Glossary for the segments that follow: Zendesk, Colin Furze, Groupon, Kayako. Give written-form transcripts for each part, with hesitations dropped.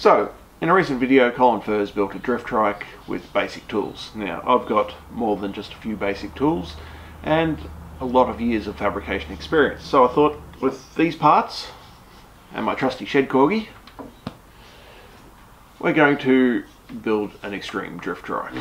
So, in a recent video, Colin Furze built a drift trike with basic tools. Now, I've got more than just a few basic tools and a lot of years of fabrication experience. So I thought, with these parts and my trusty shed corgi, we're going to build an extreme drift trike.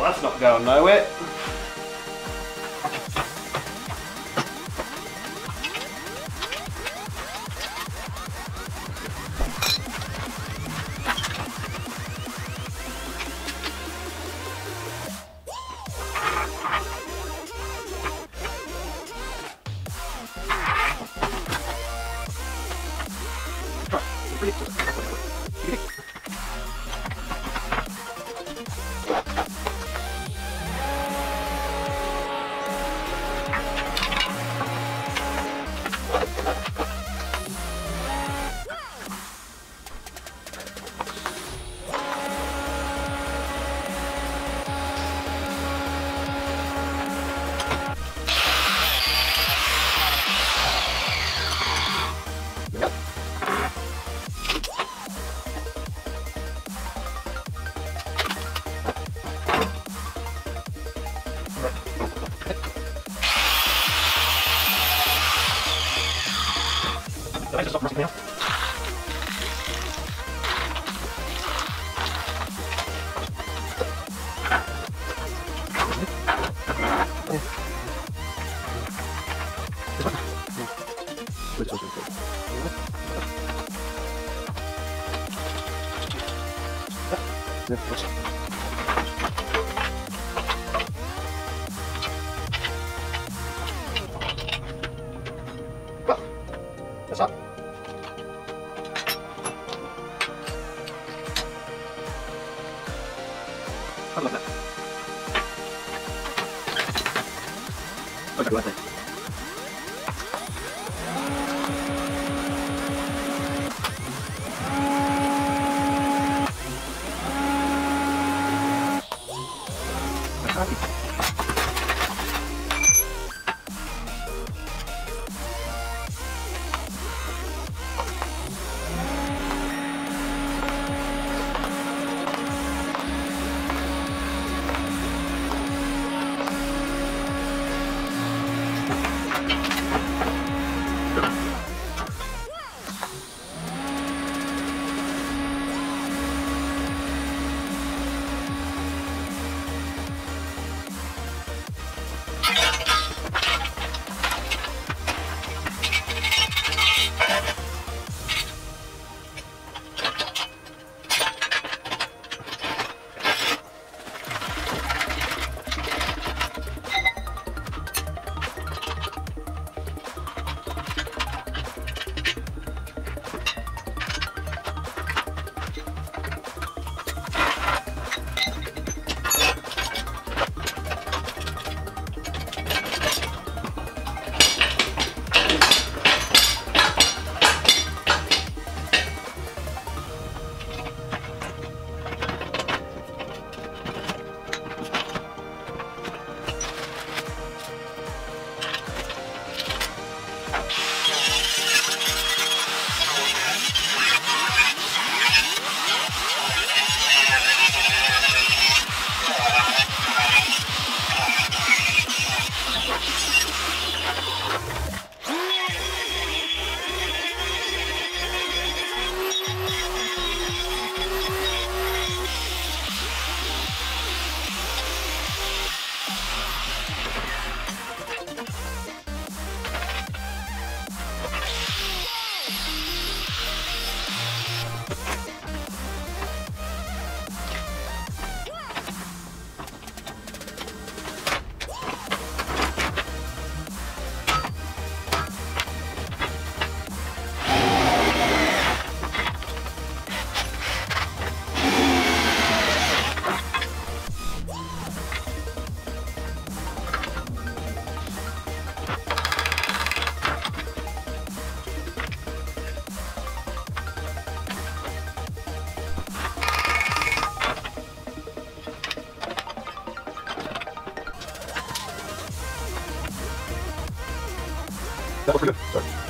That's not going nowhere. That was pretty good. Sorry.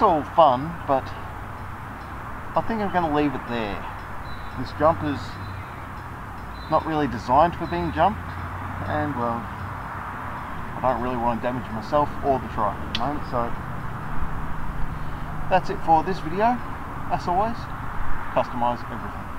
that's all fun, but I think I'm going to leave it there. This jump is not really designed for being jumped, and well, I don't really want to damage myself or the trike at the moment, so that's it for this video. As always, customise everything.